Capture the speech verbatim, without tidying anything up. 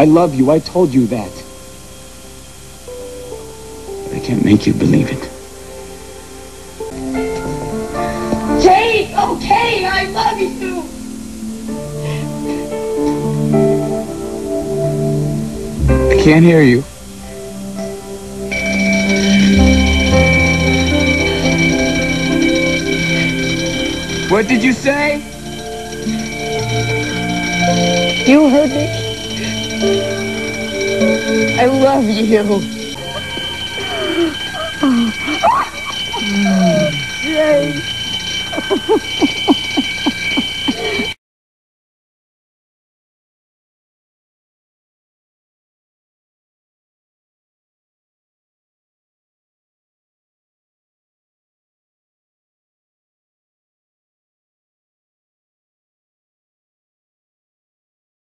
I love you. I told you that. But I can't make you believe it. Jake, okay, I love you. I can't hear you. What did you say? You heard me. I love you. Jake.